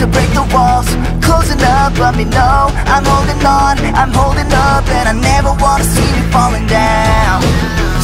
to break the walls. Closing up, let me know I'm holding up, and I never wanna see me falling down.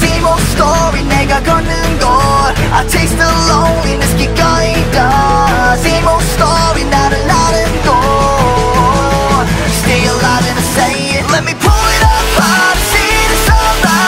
Same old story, 내가 걷는 곳. I taste the loneliness, 기꺼이 가. Same old story, 나를 아는 곳. Stay alive and I say it. Let me pull it up, I see it's alright.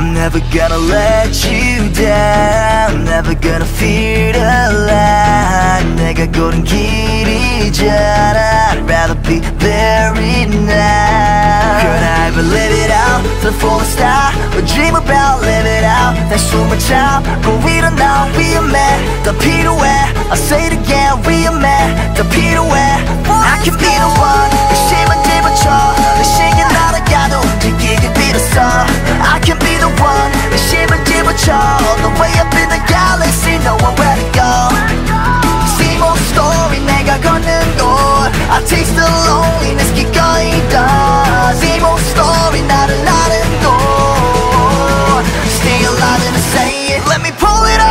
I'm never gonna let you down. I'm never gonna fear to lie. 내가 고른 길이잖아. I'd rather be buried now. Could I ever live it out to the fullest out? Or dream about live it out? That's so much time. But we don't know. We are mad. 더 필요해. I'll say it again. We are mad. 더 필요해. I can be the one. 의심은 뒤바쳐. 의식이 날아가도 느끼게 빌었어. I can be the one, the ship and give a charm. All the way up in the galaxy, nowhere to go. Same old story, 내가 걷는 곳. I taste the loneliness, 기꺼이 가. Same old story, 나를 아는 곳. Stay alive and I say it. Let me pull it up.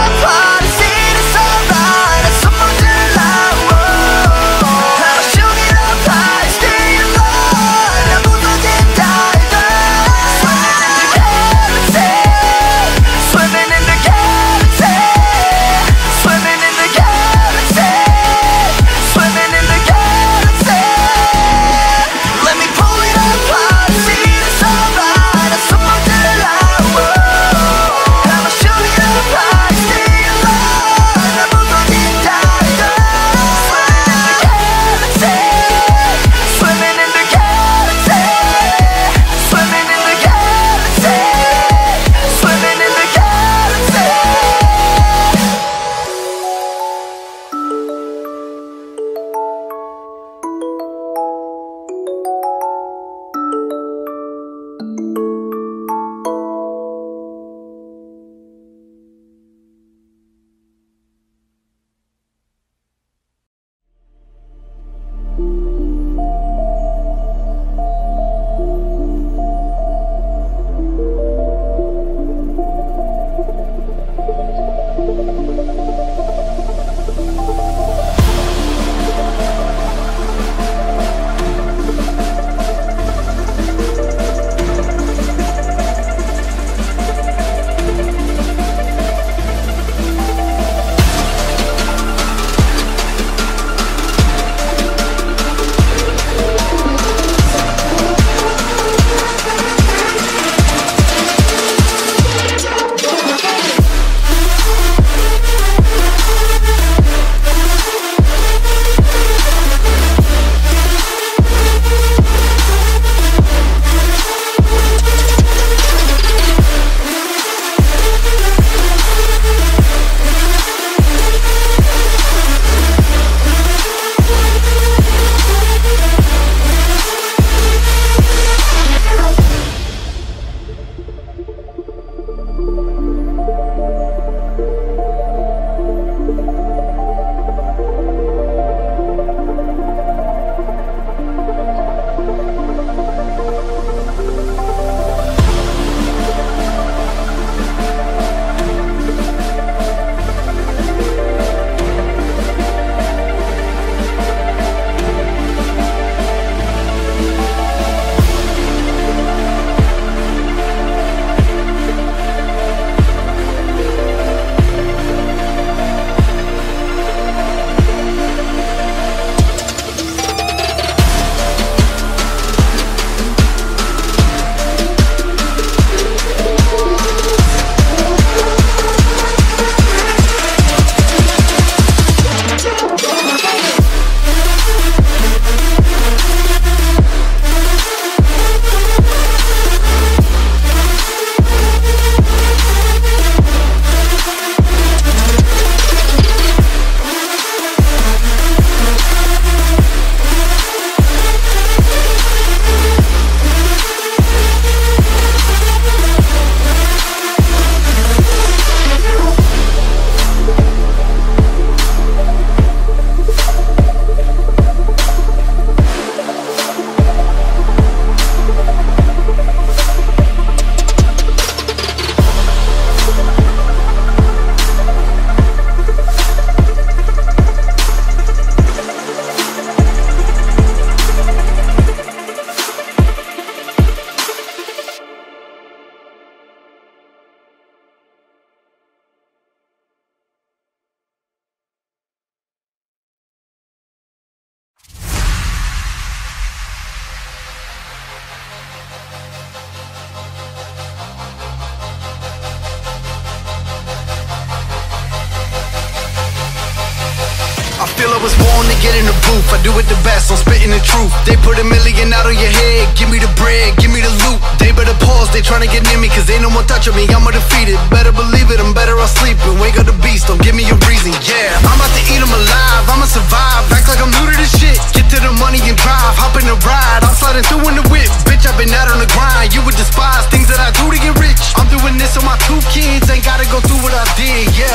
Feel I was born to get in the booth. I do it the best, I'm spitting the truth. They put $1 million out on your head. Give me the bread, give me the loot. They better pause, they tryna get near me, cause they no more touch on me, I'ma defeat it. Better believe it, I'm better off sleeping. Wake up the beast, don't give me a reason, yeah. I'm about to eat them alive, I'ma survive. Act like I'm new to this shit. Get to the money and drive, hop in the ride. I'm sliding through in the whip. Bitch, I've been out on the grind. You would despise things that I do to get rich. I'm doing this so my two kids ain't gotta go through what I did, yeah.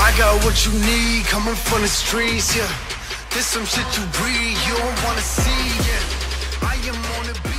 I got what you need, coming from the streets, yeah. There's some shit you breathe, you don't wanna see, yeah. I am on the beat.